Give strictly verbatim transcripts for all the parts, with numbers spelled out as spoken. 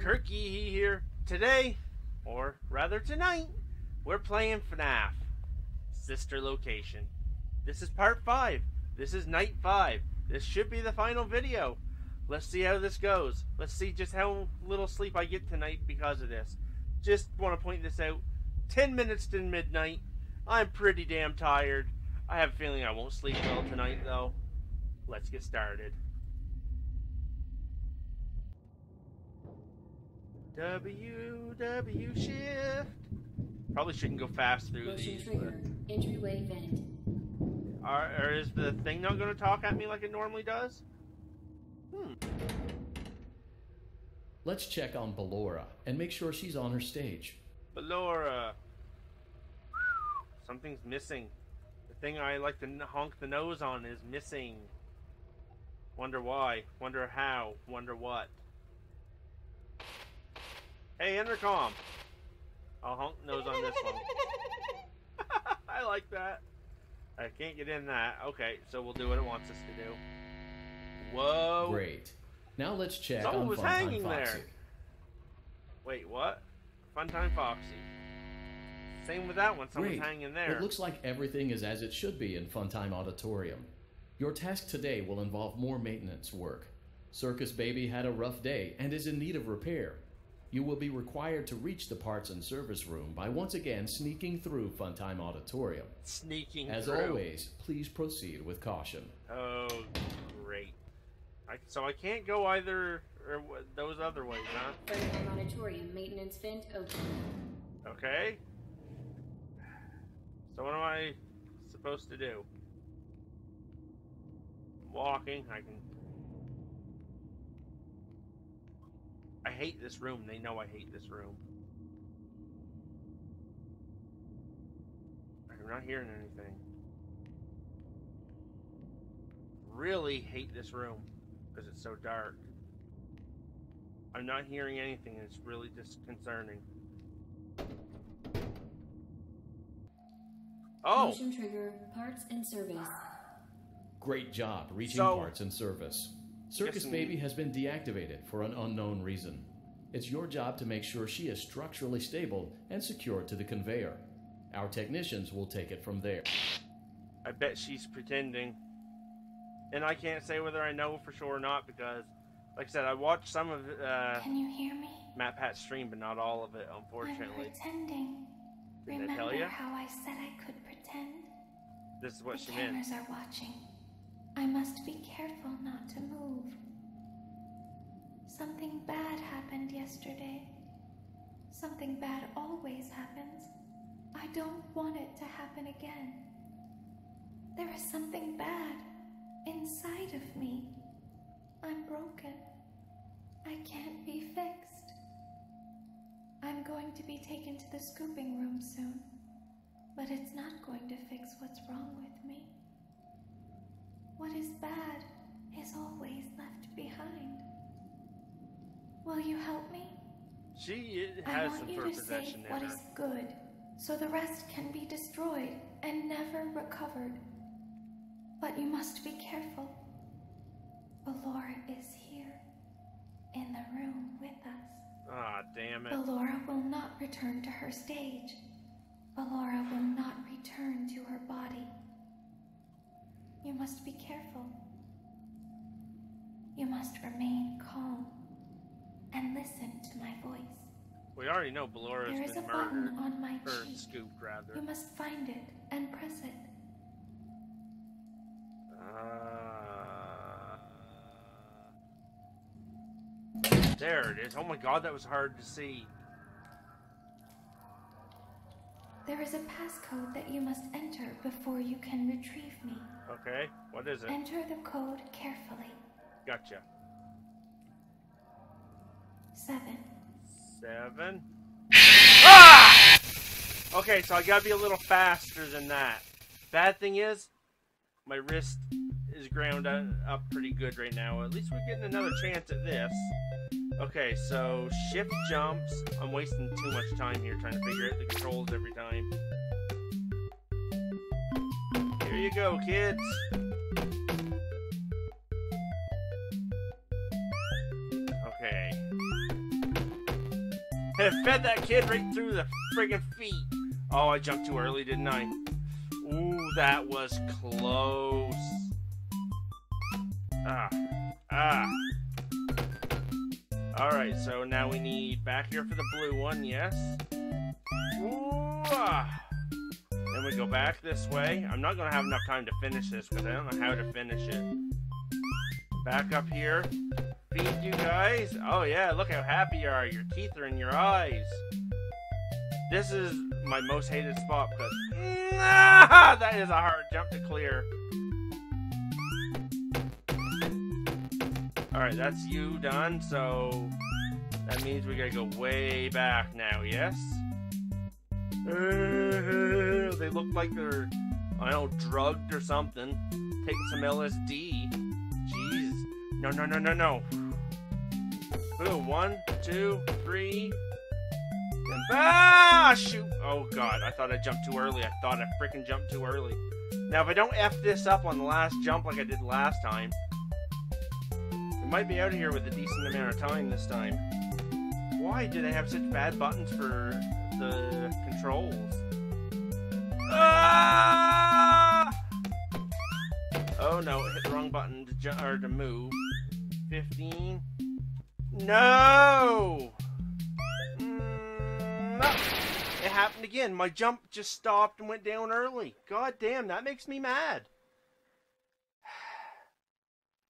everyone, Kirky here. Today, or rather tonight, we're playing FNAF, Sister Location. This is part five. This is night five. This should be the final video. Let's see how this goes. Let's see just how little sleep I get tonight because of this. Just want to point this out. ten minutes to midnight. I'm pretty damn tired. I have a feeling I won't sleep well tonight though. Let's get started. W, W shift. Probably shouldn't go fast through Motion these. Trigger. But... Entryway vent. Are, or is the thing not going to talk at me like it normally does? Hmm. Let's check on Ballora and make sure she's on her stage. Ballora. Something's missing. The thing I like to honk the nose on is missing. Wonder why. Wonder how. Wonder what. Hey, intercom. I'll honk nose on this one. I like that. I can't get in that. Okay, so we'll do what it wants us to do. Whoa. Great. Now let's check Someone on was Funtime hanging Foxy. There. Wait, what? Funtime Foxy. Same with that one. Someone's Great. Hanging there. It looks like everything is as it should be in Funtime Auditorium. Your task today will involve more maintenance work. Circus Baby had a rough day and is in need of repair. You will be required to reach the Parts and Service room by once again sneaking through Funtime Auditorium. Sneaking As through. Always, please proceed with caution. Oh, great. I, so I can't go either or those other ways, huh? Funtime Auditorium maintenance vent open. Okay. So what am I supposed to do? I'm walking, I can... I hate this room. They know I hate this room. I'm not hearing anything. Really hate this room because it's so dark. I'm not hearing anything. It's really disconcerting. Oh! Motion trigger, parts and service. Great job reaching so, parts and service. Circus Baby has been deactivated for an unknown reason. It's your job to make sure she is structurally stable and secured to the conveyor. Our technicians will take it from there. I bet she's pretending. And I can't say whether I know for sure or not because, like I said, I watched some of uh, Can you hear me? Matt Pat's stream, but not all of it, unfortunately. I'm pretending. Didn't Remember I tell you? How I said I could pretend? This is what the she meant. Cameras are watching. I must be careful not to move. Something bad happened yesterday. Something bad always happens. I don't want it to happen again. There is something bad inside of me. I'm broken. I can't be fixed. I'm going to be taken to the scooping room soon, but it's not going to fix what's wrong with me. What is bad is always left behind. Will you help me? She has I want some you to save what her. Is good, so the rest can be destroyed and never recovered. But you must be careful. Ballora is here, in the room with us. Ah, oh, damn it. Ballora will not return to her stage. Ballora will not return to her body. You must be careful. You must remain calm and listen to my voice. We already know Ballora's been is a murdered. Button on my or cheek. Scooped, rather. You must find it and press it. Uh... There it is. Oh my god, that was hard to see. There is a passcode that you must enter before you can retrieve me. Okay, what is it? Enter the code carefully. Gotcha. Seven. Seven. Ah! Okay, so I gotta be a little faster than that. Bad thing is, my wrist is ground up pretty good right now. At least we're getting another chance at this. Okay, so shift jumps. I'm wasting too much time here trying to figure out the controls every time. Here you go, kids. Okay. fed that kid right through the friggin' feet. Oh, I jumped too early, didn't I? Ooh, that was close. Ah. Ah. Alright, so now we need back here for the blue one, yes. Ooh, ah. Then we go back this way. I'm not going to have enough time to finish this because I don't know how to finish it. Back up here. Feed you guys. Oh yeah, look how happy you are. Your teeth are in your eyes. This is my most hated spot because nah, that is a hard jump to clear. Alright, that's you done, so that means we gotta go way back now, yes? Uh, they look like they're, I don't know, drugged or something. Taking some L S D. Jeez. No, no, no, no, no. Boom. One, two, three. And ah, shoot. Oh, God. I thought I jumped too early. I thought I freaking jumped too early. Now, if I don't F this up on the last jump like I did last time, we might be out of here with a decent amount of time this time. Why do they have such bad buttons for the controls? Ah! Oh no, hit the wrong button to jump or to move. fifteen. No! Mm, no! It happened again. My jump just stopped and went down early. God damn, that makes me mad.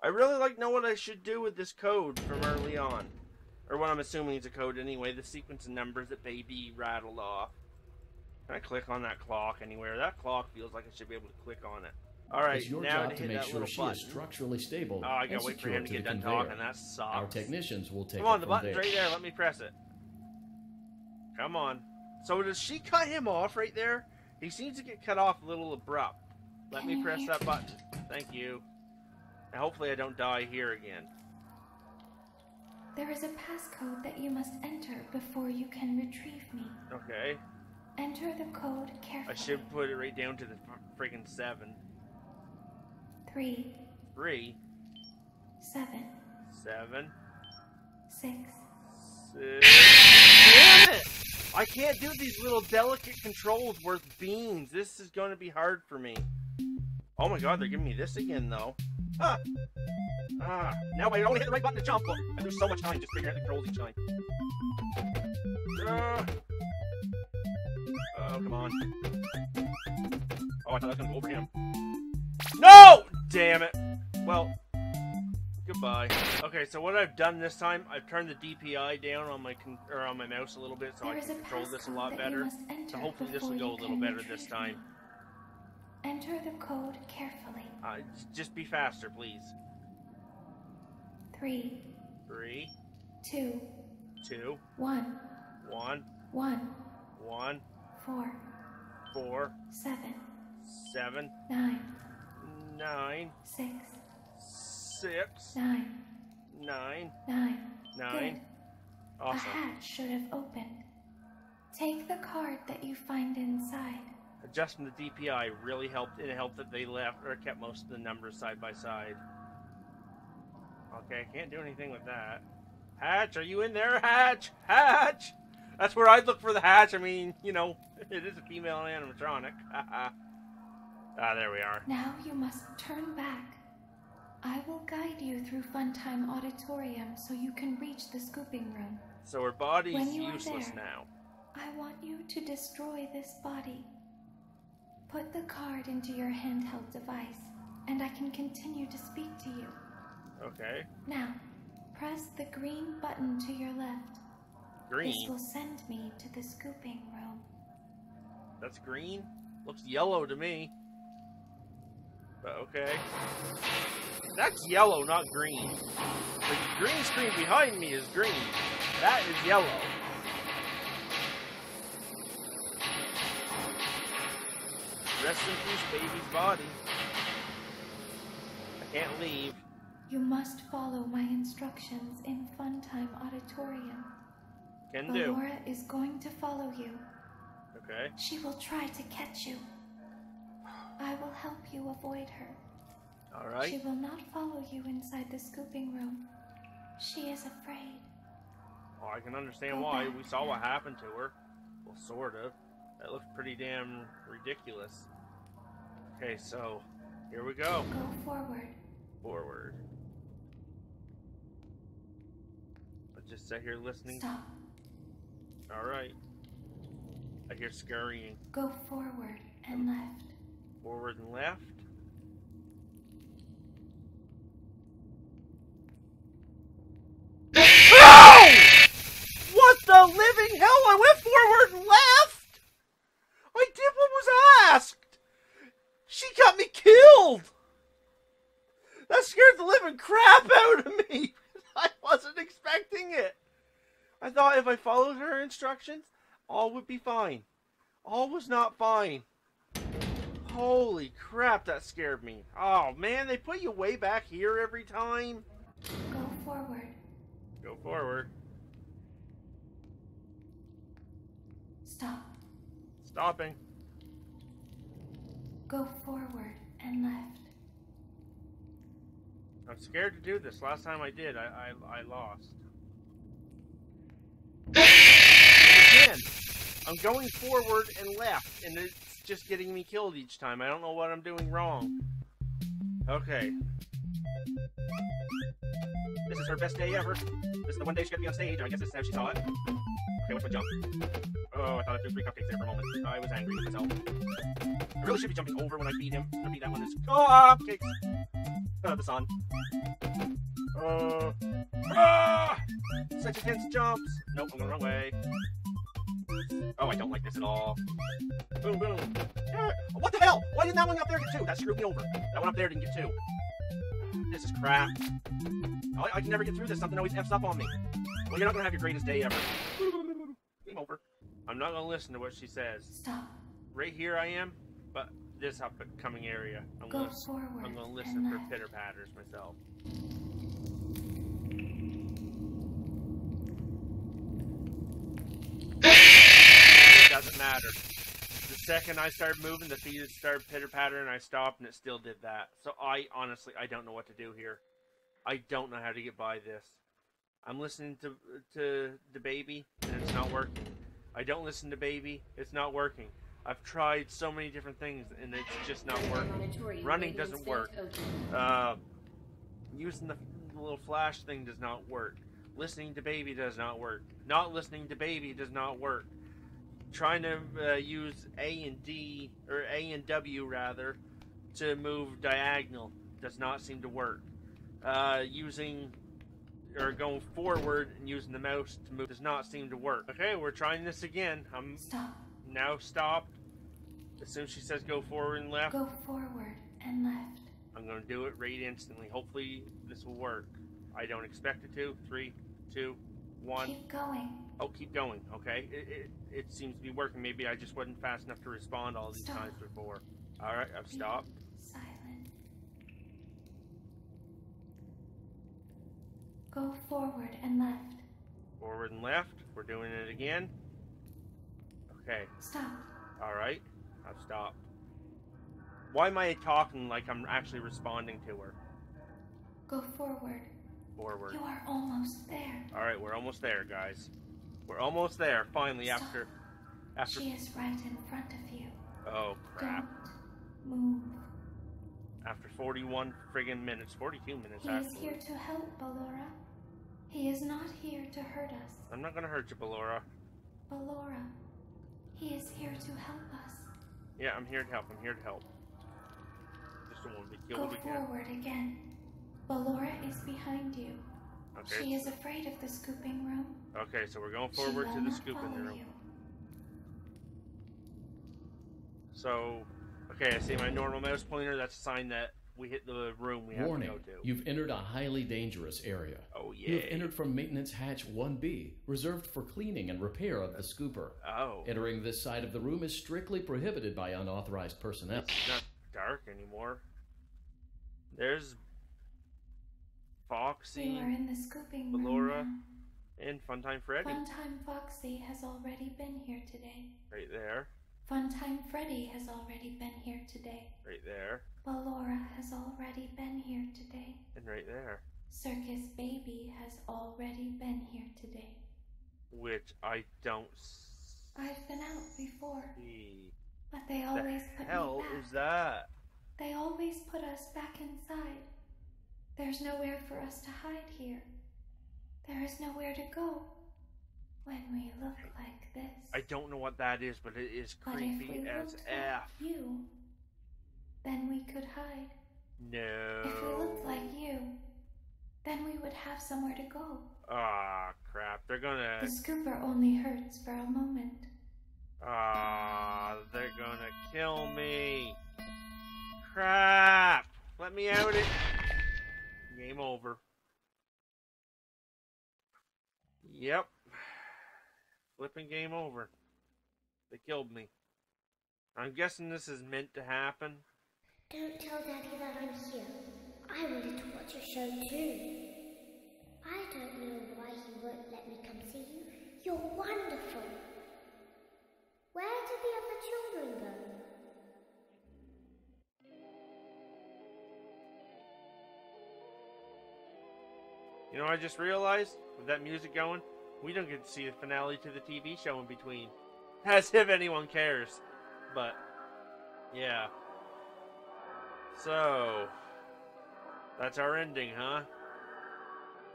I really like know what I should do with this code from early on. Or what I'm assuming is a code anyway, the sequence of numbers that Baby rattled off. Can I click on that clock anywhere? That clock feels like I should be able to click on it. Alright, now to hit that little button. Structurally stable. Oh, I gotta wait for him to get done talking. That sucks. Our technicians will take it from there. Come on, the button's right there. Let me press it. Come on. So does she cut him off right there? He seems to get cut off a little abrupt. Let me press that button. Thank you. And hopefully I don't die here again. There is a passcode that you must enter before you can retrieve me. Okay. Enter the code carefully. I should put it right down to the friggin' seven. Three. Three. Seven. Seven. Six. Six. Damn it! I can't do these little delicate controls worth beans. This is going to be hard for me. Oh my god, they're giving me this again, though. Ah! Ah! Now I only hit the right button to jump. Look, I lose so much time just figuring out the controls each time. Ah. Oh, come on. Oh, I thought I was gonna go over him. No! Damn it. Well, goodbye. Okay, so what I've done this time, I've turned the D P I down on my con or on my mouse a little bit, so there I can control this a lot better. So hopefully this will go a little better this time. Enter the code carefully. Uh, just be faster, please. Three. Three. Two. Two. One. One. One. One. Four. Four. Seven. Seven. Nine. Nine. Six. Six. Nine. Nine. Nine. Nine. Good. Awesome. A hatch should have opened. Take the card that you find inside. Adjusting the D P I really helped. It helped that they left or kept most of the numbers side by side. Okay, I can't do anything with that. Hatch, are you in there? Hatch! Hatch! That's where I'd look for the hatch. I mean, you know, it is a female animatronic. Ah, there we are. Now you must turn back. I will guide you through Funtime Auditorium so you can reach the scooping room. So her body's useless there, now. I want you to destroy this body. Put the card into your handheld device, and I can continue to speak to you. Okay. Now, press the green button to your left. Green? This will send me to the scooping room. That's green? Looks yellow to me. But okay. That's yellow, not green. The green screen behind me is green. That is yellow. Rest in peace, Baby's body. I can't leave. You must follow my instructions in Funtime Auditorium. Can do. Ballora is going to follow you. Okay. She will try to catch you. I will help you avoid her. All right. She will not follow you inside the scooping room. She is afraid. Well, I can understand Go why. Back. We saw what happened to her. Well, sort of. That looked pretty damn ridiculous. Okay, so here we go. Go forward. Forward. Let's just sit here listening. Stop. All right. I hear scurrying. Go forward and left. Forward and left. The living hell, I went forward and left! I did what was asked! She got me killed! That scared the living crap out of me! I wasn't expecting it! I thought if I followed her instructions, all would be fine. All was not fine. Holy crap, that scared me. Oh man, they put you way back here every time. Go forward. Go forward. Stop. Stopping. Go forward and left. I'm scared to do this. Last time I did, I I, I lost. Again, I'm going forward and left, and it's just getting me killed each time. I don't know what I'm doing wrong. Okay. This is her best day ever. This is the one day she got to be on stage. I guess this is how she saw it. Okay, what's my jump? Oh, I thought I threw three cupcakes there for a moment. I was angry with myself. I really should be jumping over when I beat him. I beat that one as cupcakes. Uh, the sun. Uh, ah! Such intense jumps. Nope, I'm going the wrong way. Oh, I don't like this at all. Boom, boom. Yeah. What the hell? Why didn't that one up there get two? That screwed me over. That one up there didn't get two. This is crap. I, I can never get through this. Something always F's up on me. Well, you're not going to have your greatest day ever. Game over. I'm not going to listen to what she says. Stop. Right here I am, but this upcoming area. I'm Go gonna, forward I'm going to listen for pitter-patters myself. It doesn't matter. The second I started moving, the feet started pitter-pattering, I stopped, and it still did that. So I, honestly, I don't know what to do here. I don't know how to get by this. I'm listening to to the baby, and it's not working. I don't listen to baby, it's not working. I've tried so many different things, and it's just not working. Running doesn't work. Uh, using the little flash thing does not work. Listening to baby does not work. Not listening to baby does not work. Trying to uh, use A and D, or A and W rather, to move diagonal does not seem to work. Uh, using... or going forward and using the mouse to move does not seem to work. Okay, we're trying this again. I'm Stop. Now stopped. As soon as she says go forward and left. Go forward and left. I'm going to do it right instantly. Hopefully this will work. I don't expect it to. Three, two, one. Keep going. Oh, keep going. Okay. It, it, it seems to be working. Maybe I just wasn't fast enough to respond all these Stop. Times before. All right, I've stopped. Silent. Go forward and left. Forward and left. We're doing it again. Okay. Stop. Alright. I've stopped. Why am I talking like I'm actually responding to her? Go forward. Forward. You are almost there. Alright, we're almost there, guys. We're almost there, finally, Stop. after... after. She is right in front of you. Oh, crap. Don't move. After forty-one friggin' minutes, forty-two minutes. He afterwards. is here to help, Ballora. He is not here to hurt us. I'm not gonna hurt you, Ballora. Ballora, he is here to help us. Yeah, I'm here to help. I'm here to help. Just don't want to be killed Go again. Go forward again. Ballora is behind you. Okay. She is afraid of the scooping room. Okay, so we're going forward to the scooping room. You. So. Okay, I see my normal mouse pointer. That's a sign that we hit the room we have Warning, to go to. You've entered a highly dangerous area. Oh, yeah. You've entered from Maintenance Hatch one B, reserved for cleaning and repair of the scooper. Oh. Entering this side of the room is strictly prohibited by unauthorized personnel. It's not dark anymore. There's Foxy, we are in the scooping Ballora, room and Funtime Freddy. Funtime Foxy has already been here today. Right there. Funtime Freddy has already been here today. Right there. Ballora has already been here today. And right there. Circus Baby has already been here today. Which I don't. I've been out before. See. But they always the put hell me back. Is that? They always put us back inside. There's nowhere for us to hide here. There is nowhere to go when we look like this. I don't know what that is, but it is creepy as F. Like you, then we could hide. No. If we looked like you, then we would have somewhere to go. Ah, oh, crap. They're gonna... The scooper only hurts for a moment. Ah, oh, they're gonna kill me. Crap. Let me out it. Game over. Yep. Flipping game over. They killed me. I'm guessing this is meant to happen. Don't tell Daddy that I'm here. I wanted to watch your show too. I don't know why you won't let me come see you. You're wonderful. Where did the other children go? You know, I just realized, with that music going, we don't get to see the finale to the T V show in between. As if anyone cares. But, yeah. So... That's our ending, huh?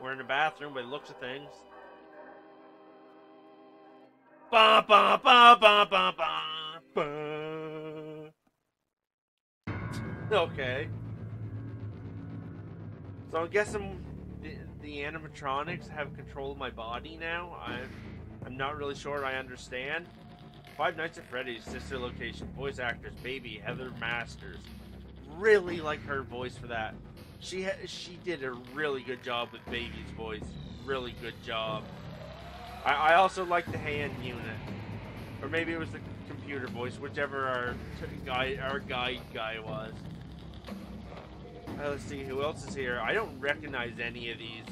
We're in the bathroom by the looks of things. Ba ba ba ba ba ba ba. Okay. So I'm guessing the, the animatronics have control of my body now. I'm I'm not really sure I understand. Five Nights at Freddy's, Sister Location, voice actress Baby Heather Masters. Really like her voice for that. She ha she did a really good job with Baby's voice. Really good job. I, I also like the hand unit, or maybe it was the computer voice, whichever our t guy our guide guy was. Uh, let's see who else is here. I don't recognize any of these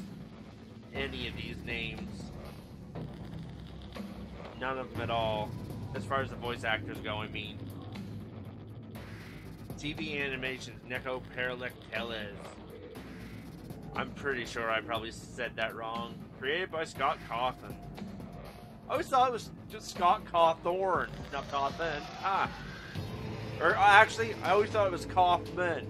any of these names. None of them at all, as far as the voice actors go. I mean. T V Animations, Neko Perlecteles. I'm pretty sure I probably said that wrong. Created by Scott Cawthon. I always thought it was just Scott Cawthorn, not Cawthon. Ah. Or actually, I always thought it was Kaufman.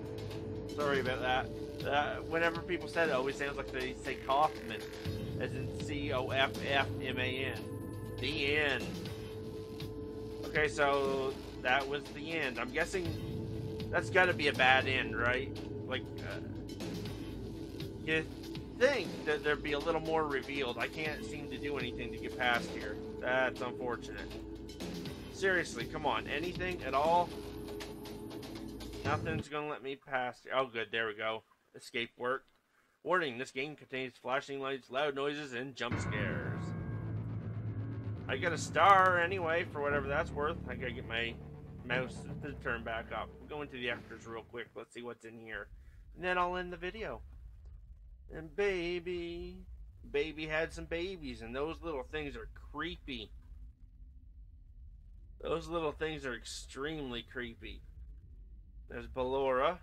Sorry about that. Uh, whenever people said it, it always sounds like they say Kaufman. As in C O F F M A N. The end. Okay, so that was the end. I'm guessing... That's gotta be a bad end, right? Like, uh, you think that there'd be a little more revealed. I can't seem to do anything to get past here. That's unfortunate. Seriously, come on. Anything at all? Nothing's gonna let me pass here. Oh, good. There we go. Escape worked. Warning, this game contains flashing lights, loud noises, and jump scares. I got a star anyway, for whatever that's worth. I gotta get my... mouse to turn back up. We'll go into the extras real quick. Let's see what's in here. And then I'll end the video. And baby. Baby had some babies. And those little things are creepy. Those little things are extremely creepy. There's Ballora.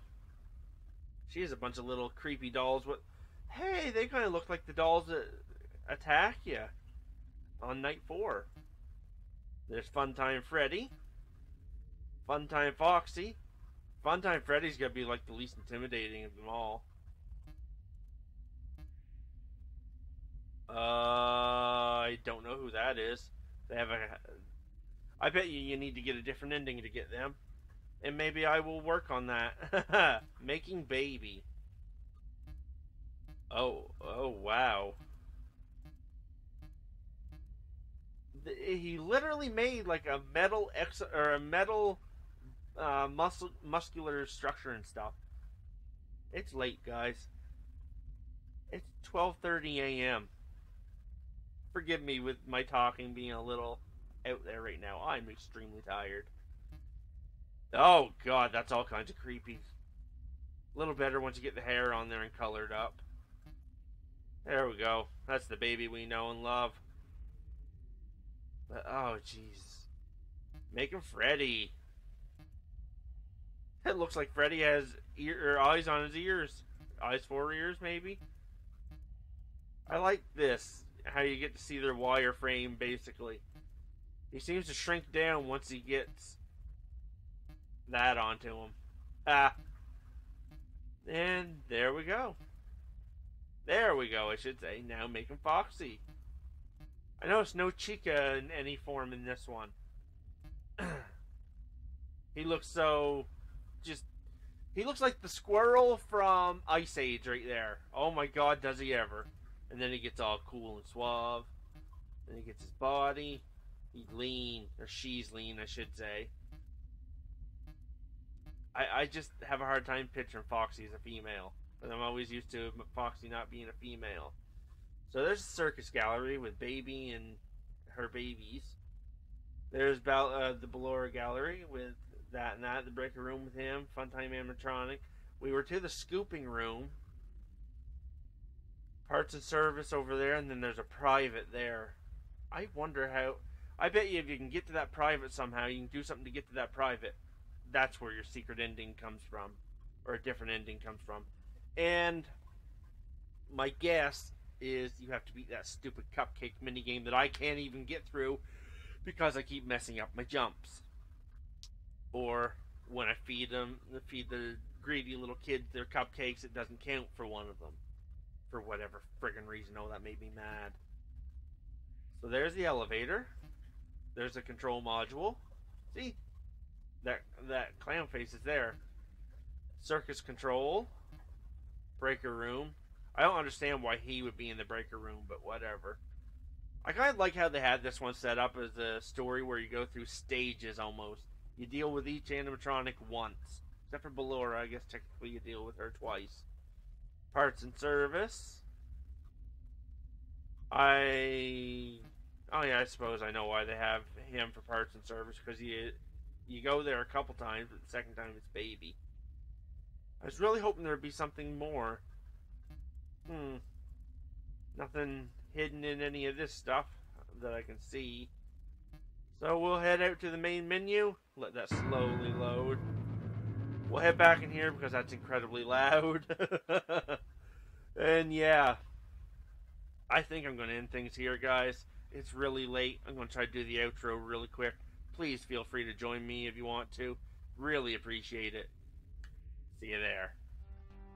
She has a bunch of little creepy dolls. What? Hey, they kind of look like the dolls that attack you on night four. There's Funtime Freddy. Funtime Foxy. Funtime Freddy's gonna be like the least intimidating of them all. Uh, I don't know who that is. They have a. I bet you you need to get a different ending to get them, and maybe I will work on that. Making Baby. Oh, oh wow. He literally made like a metal ex or a metal. Uh, muscle, muscular structure and stuff. It's late, guys. It's twelve thirty A M Forgive me with my talking being a little out there right now. I'm extremely tired. Oh, God, that's all kinds of creepy. A little better once you get the hair on there and colored up. There we go. That's the baby we know and love. But, oh, jeez. Make him Freddy. It looks like Freddy has ear or eyes on his ears. Eyes for ears, maybe? I like this. how you get to see their wireframe, basically. He seems to shrink down once he gets that onto him. Ah. And there we go. There we go, I should say. Now make him Foxy. I noticed no Chica in any form in this one. He looks so... just... He looks like the squirrel from Ice Age right there. Oh my god, does he ever. And then he gets all cool and suave. Then he gets his body. He's lean. Or she's lean, I should say. I, I just have a hard time picturing Foxy as a female. Because I'm always used to Foxy not being a female. So there's a circus gallery with Baby and her babies. There's Bal uh, the Ballora gallery with that and that. The breaker room with him. Funtime animatronic. We were to the scooping room. Parts and service over there. And then there's a private there. I wonder how... I bet you if you can get to that private somehow, you can do something to get to that private. That's where your secret ending comes from. Or a different ending comes from. And my guess is you have to beat that stupid cupcake minigame that I can't even get through because I keep messing up my jumps. Or when I feed them, feed the greedy little kids their cupcakes, it doesn't count for one of them. For whatever friggin' reason. Oh, that made me mad. So there's the elevator. There's a control module. See? That, that clown face is there. Circus control. Breaker room. I don't understand why he would be in the breaker room, but whatever. I kind of like how they had this one set up as a story where you go through stages almost. You deal with each animatronic once. Except for Ballora, I guess technically you deal with her twice. Parts and service. I... Oh yeah, I suppose I know why they have him for parts and service, because you, you go there a couple times, but the second time it's Baby. I was really hoping there would be something more. Hmm. Nothing hidden in any of this stuff that I can see. So we'll head out to the main menu. Let that slowly load. We'll head back in here because that's incredibly loud. And yeah. I think I'm going to end things here, guys. It's really late. I'm going to try to do the outro really quick. Please feel free to join me if you want to. Really appreciate it. See you there.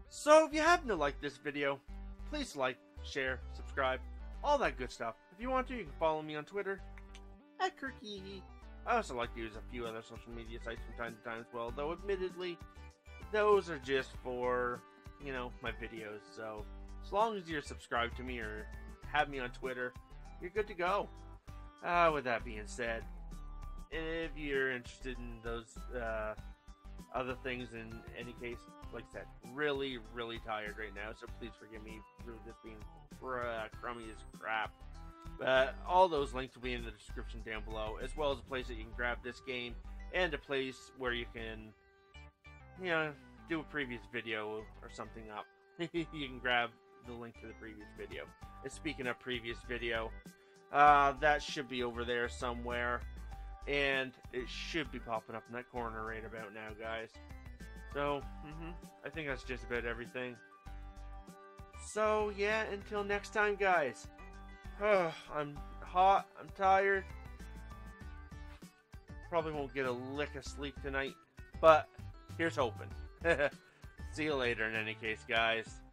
So if you happen to like this video, please like, share, subscribe, all that good stuff. If you want to, you can follow me on Twitter at Kirky. I also like to use a few other social media sites from time to time as well, though admittedly those are just for, you know, my videos. So as long as you're subscribed to me or have me on Twitter, you're good to go. Uh, with that being said, if you're interested in those uh, other things, in any case, like I said, really, really tired right now, so please forgive me for this being bruh, crummy as crap. But all those links will be in the description down below, as well as a place that you can grab this game, and a place where you can, you know, do a previous video or something up. You can grab the link to the previous video. And speaking of previous video, uh, that should be over there somewhere. And it should be popping up in that corner right about now, guys. So, mm-hmm, I think that's just about everything. So, yeah, until next time, guys. I'm hot. I'm tired. Probably won't get a lick of sleep tonight. But, here's hoping. See you later in any case, guys.